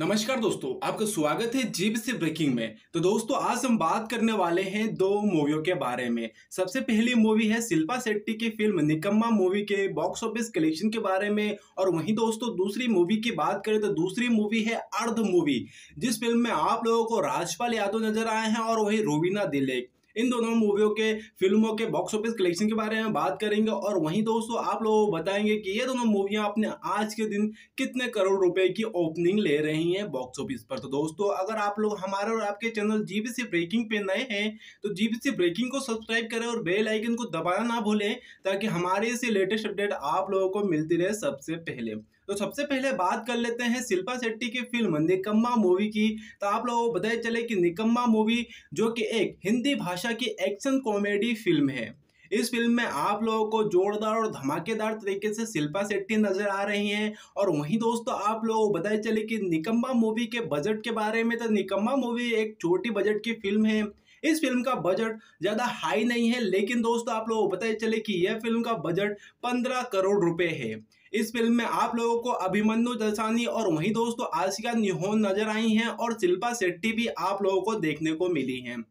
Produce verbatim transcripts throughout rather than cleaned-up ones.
नमस्कार दोस्तों, आपका स्वागत है जीबीसी ब्रेकिंग में। तो दोस्तों, आज हम बात करने वाले हैं दो मूवियों के बारे में। सबसे पहली मूवी है शिल्पा शेट्टी की फिल्म निकम्मा मूवी के बॉक्स ऑफिस कलेक्शन के बारे में, और वहीं दोस्तों दूसरी मूवी की बात करें तो दूसरी मूवी है अर्ध मूवी, जिस फिल्म में आप लोगों को राजपाल यादव नजर आए हैं और वही रुबीना दिलेक। इन दोनों मूवियों के फिल्मों के बॉक्स ऑफिस कलेक्शन के बारे में बात करेंगे, और वहीं दोस्तों आप लोगों को बताएंगे कि ये दोनों मूवियां अपने आज के दिन कितने करोड़ रुपए की ओपनिंग ले रही हैं बॉक्स ऑफिस पर। तो दोस्तों, अगर आप लोग हमारे और आपके चैनल जीबीसी ब्रेकिंग पे नए हैं तो जीबीसी ब्रेकिंग को सब्सक्राइब करें और बेल आइकन को दबाना ना भूलें, ताकि हमारे से लेटेस्ट अपडेट आप लोगों को मिलती रहे सबसे पहले। तो सबसे पहले बात कर लेते हैं शिल्पा शेट्टी की फिल्म निकम्मा मूवी की। तो आप लोगों को बताया चले कि निकम्मा मूवी जो कि एक हिंदी भाषा की एक्शन कॉमेडी फिल्म है। इस फिल्म में आप लोगों को जोरदार और धमाकेदार तरीके से शिल्पा शेट्टी नजर आ रही हैं, और वहीं दोस्तों आप लोगों को बताया चले कि निकम्मा मूवी के बजट के बारे में। तो निकम्मा मूवी एक छोटी बजट की फिल्म है। इस फिल्म का बजट ज़्यादा हाई नहीं है, लेकिन दोस्तों आप लोगों को पता ही चले कि यह फिल्म का बजट पंद्रह करोड़ रुपए है। इस फिल्म में आप लोगों को अभिमन्यु दसानी और वहीं दोस्तों आशिका निहोन नजर आई हैं, और शिल्पा शेट्टी भी आप लोगों को देखने को मिली हैं।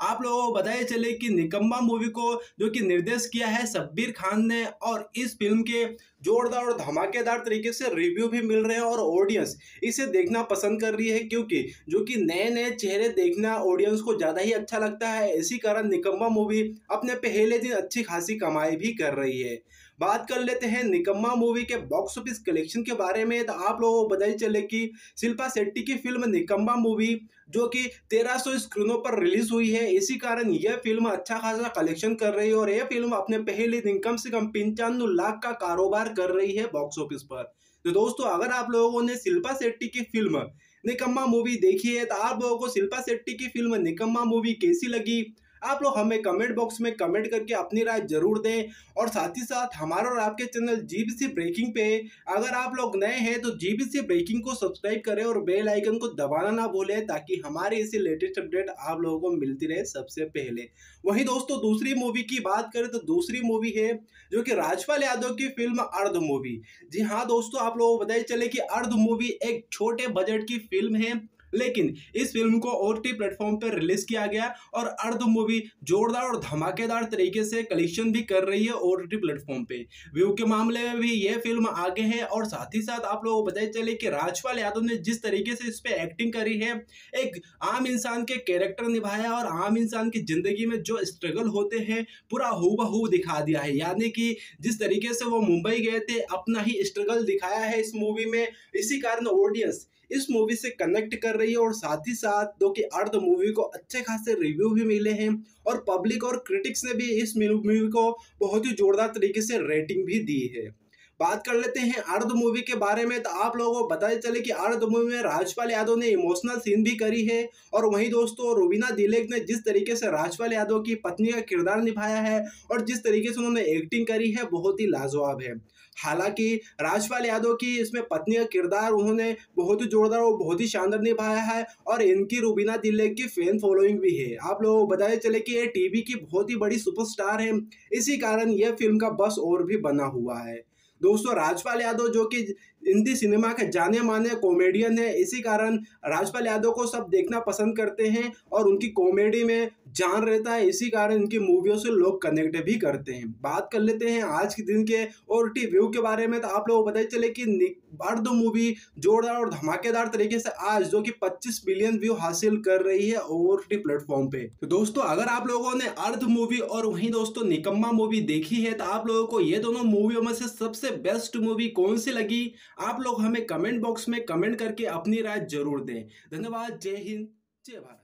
आप लोगों को बताया चले कि निकम्मा मूवी को जो कि निर्देश किया है सब्बीर खान ने, और इस फिल्म के जोरदार और धमाकेदार तरीके से रिव्यू भी मिल रहे हैं, और ऑडियंस इसे देखना पसंद कर रही है, क्योंकि जो कि नए नए चेहरे देखना ऑडियंस को ज़्यादा ही अच्छा लगता है। इसी कारण निकम्मा मूवी अपने पहले दिन अच्छी खासी कमाई भी कर रही है। बात कर लेते हैं निकम्मा मूवी के बॉक्स ऑफिस कलेक्शन के बारे में। तो आप लोगों को पता ही चले कि शिल्पा शेट्टी की फिल्म निकम्मा मूवी जो कि तेरह सौ स्क्रीनों पर रिलीज हुई है, इसी कारण यह फिल्म अच्छा खासा कलेक्शन कर रही है, और यह फिल्म अपने पहले दिन कम से कम पंचानवे लाख का कारोबार कर रही है बॉक्स ऑफिस पर। तो दोस्तों, अगर आप लोगों ने शिल्पा शेट्टी की फिल्म निकम्मा मूवी देखी है तो आप लोगों को शिल्पा शेट्टी की फिल्म निकम्मा मूवी कैसी लगी, आप लोग हमें कमेंट बॉक्स में कमेंट करके अपनी राय जरूर दें। और साथ ही साथ हमारा और आपके चैनल जीबीसी ब्रेकिंग पे अगर आप लोग नए हैं तो जीबीसी ब्रेकिंग को सब्सक्राइब करें और बेल आइकन को दबाना ना भूलें, ताकि हमारे इसी लेटेस्ट अपडेट आप लोगों को मिलती रहे सबसे पहले। वहीं दोस्तों दूसरी मूवी की बात करें तो दूसरी मूवी है जो कि राजपाल यादव की फिल्म अर्ध मूवी। जी हाँ दोस्तों, आप लोगों को बताइए चले कि अर्ध मूवी एक छोटे बजट की फिल्म है, लेकिन इस फिल्म को ओटीटी प्लेटफॉर्म पर रिलीज किया गया, और अर्ध मूवी जोरदार और धमाकेदार तरीके से कलेक्शन भी कर रही है ओटीटी प्लेटफॉर्म पे। व्यू के मामले में भी यह फिल्म आगे है, और साथ ही साथ आप लोगों को बताया चले कि राजपाल यादव ने जिस तरीके से इस पे एक्टिंग करी है, एक आम इंसान के कैरेक्टर निभाया और आम इंसान की जिंदगी में जो स्ट्रगल होते हैं पूरा हूबहू दिखा दिया है। यानी कि जिस तरीके से वो मुंबई गए थे अपना ही स्ट्रगल दिखाया है इस मूवी में। इसी कारण ऑडियंस इस मूवी से कनेक्ट कर रही है, और साथ ही साथ जो कि अर्ध मूवी को अच्छे खासे रिव्यू भी मिले हैं, और पब्लिक और क्रिटिक्स ने भी इस मूवी को बहुत ही जोरदार तरीके से रेटिंग भी दी है। बात कर लेते हैं अर्ध मूवी के बारे में। तो आप लोगों को बताते चले कि अर्ध मूवी में राजपाल यादव ने इमोशनल सीन भी करी है, और वहीं दोस्तों रुबीना दिलेक ने जिस तरीके से राजपाल यादव की पत्नी का किरदार निभाया है और जिस तरीके से उन्होंने एक्टिंग करी है बहुत ही लाजवाब है। हालांकि राजपाल यादव की इसमें पत्नी का किरदार उन्होंने बहुत ही जोरदार और बहुत ही शानदार निभाया है, और इनकी रुबीना दिलेक की फैन फॉलोइंग भी है। आप लोगों को बताते चले कि ये टीवी की बहुत ही बड़ी सुपरस्टार है, इसी कारण यह फिल्म का बस और भी बना हुआ है। दोस्तों राजपाल यादव जो कि हिंदी सिनेमा के जाने माने कॉमेडियन है, इसी कारण राजपाल यादव को सब देखना पसंद करते हैं, और उनकी कॉमेडी में जान रहता है, इसी कारण इनकी मूवियों से लोग कनेक्ट भी करते हैं। बात कर लेते हैं आज के दिन के ओटीटी व्यू के बारे में। तो आप लोगों को पता ही चले कि अर्ध मूवी जोरदार और धमाकेदार तरीके से आज जो कि पच्चीस मिलियन व्यू हासिल कर रही है ओटीटी प्लेटफॉर्म पे। तो दोस्तों अगर आप लोगों ने अर्ध मूवी और वहीं दोस्तों निकम्मा मूवी देखी है तो आप लोगों को ये दोनों मूवियों में से सबसे बेस्ट मूवी कौन सी लगी, आप लोग हमें कमेंट बॉक्स में कमेंट करके अपनी राय जरूर दें। धन्यवाद। जय हिंद, जय भारत।